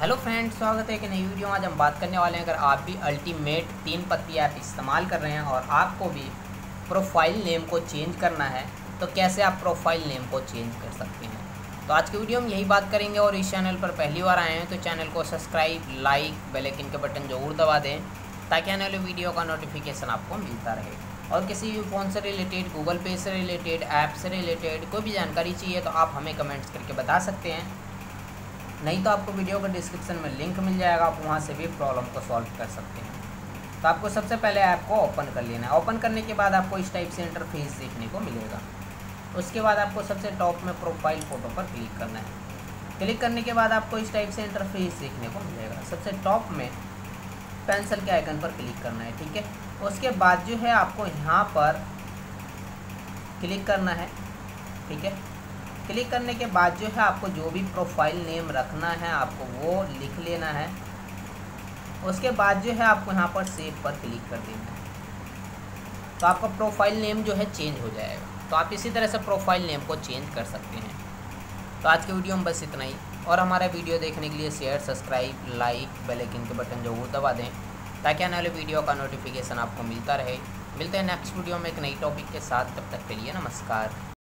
Hello friends, स्वागत है कि नई वीडियो में। आज हम बात करने वाले हैं, अगर आप भी अल्टीमेट तीन पत्ती ऐप इस्तेमाल कर रहे हैं और आपको भी प्रोफाइल नेम को चेंज करना है तो कैसे आप प्रोफाइल नेम को चेंज कर सकते हैं। तो आज की वीडियो में यही बात करेंगे। और इस चैनल पर पहली बार आए हैं तो चैनल को सब्सक्राइब, लाइक, बेल आइकन के बटन ज़रूर दबा दें ताकि आने वाले वीडियो का नोटिफिकेशन आपको मिलता रहे। और किसी भी फ़ोन से रिलेटेड, गूगल पे से रिलेटेड, ऐप से रिलेटेड कोई भी जानकारी चाहिए तो आप हमें कमेंट्स करके बता सकते हैं, नहीं तो आपको वीडियो के डिस्क्रिप्शन में लिंक मिल जाएगा, आप वहाँ से भी प्रॉब्लम को सॉल्व कर सकते हैं। तो आपको सबसे पहले ऐप को ओपन कर लेना है। ओपन करने के बाद आपको इस टाइप से इंटरफेस देखने को मिलेगा। उसके बाद आपको सबसे टॉप में प्रोफाइल फ़ोटो पर क्लिक करना है। क्लिक करने के बाद आपको इस टाइप से इंटरफेस देखने को मिलेगा। सबसे टॉप में पेंसिल के आइकन पर क्लिक करना है, ठीक है। उसके बाद जो है आपको यहाँ पर क्लिक करना है, ठीक है। क्लिक करने के बाद जो है आपको जो भी प्रोफाइल नेम रखना है आपको वो लिख लेना है। उसके बाद जो है आपको यहाँ पर सेव पर क्लिक कर देना है, तो आपका प्रोफाइल नेम जो है चेंज हो जाएगा। तो आप इसी तरह से प्रोफाइल नेम को चेंज कर सकते हैं। तो आज के वीडियो में बस इतना ही। और हमारा वीडियो देखने के लिए share, subscribe, like, bell icon के बटन ज़रूर दबा दें ताकि आने वाले वीडियो का नोटिफिकेशन आपको मिलता रहे। मिलते हैं नेक्स्ट वीडियो में एक नई टॉपिक के साथ। तब तक के लिए नमस्कार।